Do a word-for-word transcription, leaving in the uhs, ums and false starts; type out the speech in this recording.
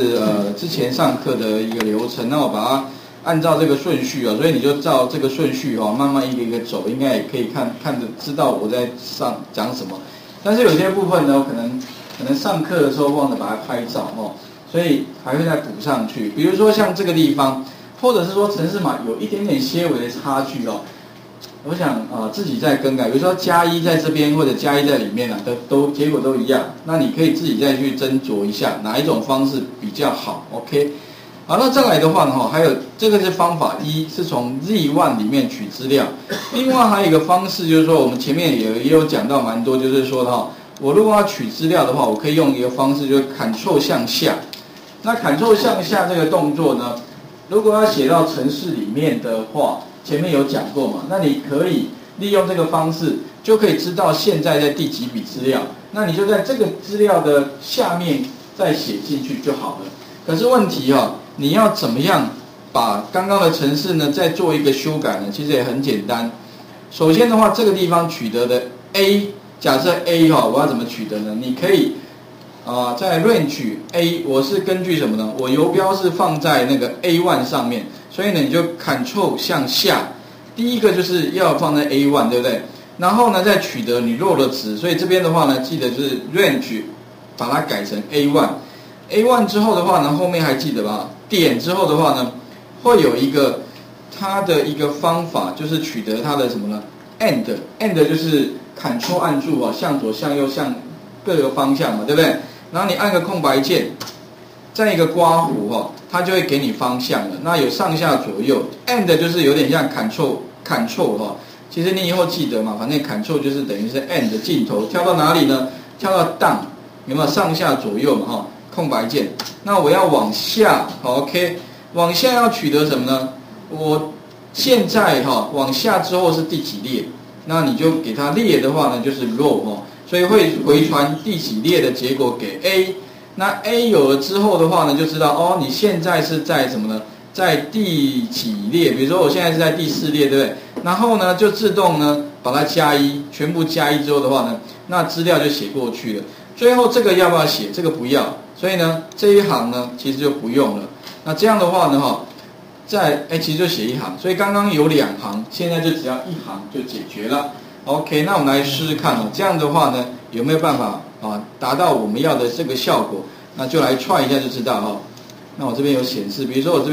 是呃之前上课的一个流程，那我把它按照这个顺序啊、哦，所以你就照这个顺序哦，慢慢一个一个走，应该也可以看看着知道我在上讲什么。但是有些部分呢，我可能可能上课的时候忘了把它拍照哦，所以还会再补上去。比如说像这个地方，或者是说程式码有一点点些微的差距哦，我想啊、呃、自己再更改，比如说加一在这边或者加一在里面啊，都都结果都一样。那你可以自己再去斟酌一下哪一种方式比较好 ，OK？ 好，那再来的话呢，还有这个是方法一，是从 Z 一 里面取资料。另外还有一个方式就是说，我们前面也也有讲到蛮多，就是说哈，我如果要取资料的话，我可以用一个方式，就是 Ctrl 向下。那 Ctrl 向下这个动作呢，如果要写到程式里面的话，前面有讲过嘛，那你可以利用这个方式，就可以知道现在在第几笔资料，那你就在这个资料的下面再写进去就好了。可是问题哦，你要怎么样把刚刚的程式呢再做一个修改呢？其实也很简单。首先的话，这个地方取得的 A， 假设 A 哈、哦，我要怎么取得呢？你可以啊、呃，在 range A， 我是根据什么呢？我游标是放在那个 A 一 上面。所以呢，你就 Ctrl 向下，第一个就是要放在 A 一， 对不对？然后呢，再取得你弱的值。所以这边的话呢，记得就是 range， 把它改成 A 一。A 一 之后的话呢，后面还记得吧？点之后的话呢，会有一个它的一个方法，就是取得它的什么呢 ？end，end end 就是 Ctrl 按住啊、哦，向左、向右、向各个方向嘛，对不对？然后你按个空白键。再一个刮弧哈、哦，它就会给你方向了。那有上下左右 ，end 就是有点像 Ctrl Ctrl 哈、哦。其实你以后记得嘛，反正 Ctrl 就是等于是 end 尽头，跳到哪里呢？跳到 down， 有没有上下左右嘛？哈、哦，空白键。那我要往下，好 ，OK， 往下要取得什么呢？我现在哈、哦、往下之后是第几列？那你就给它列的话呢，就是 row 哈、哦，所以会回传第几列的结果给 A。那 A 有了之后的话呢，就知道哦，你现在是在什么呢？在第几列？比如说我现在是在第四列，对不对？然后呢，就自动呢把它加一，全部加一之后的话呢，那资料就写过去了。最后这个要不要写？这个不要，所以呢这一行呢其实就不用了。那这样的话呢，哈，在哎其实就写一行，所以刚刚有两行，现在就只要一行就解决了。OK， 那我们来试试看哦，这样的话呢有没有办法？啊，达到我们要的这个效果，那就来try一下就知道哈、哦。那我这边有显示，比如说我这边。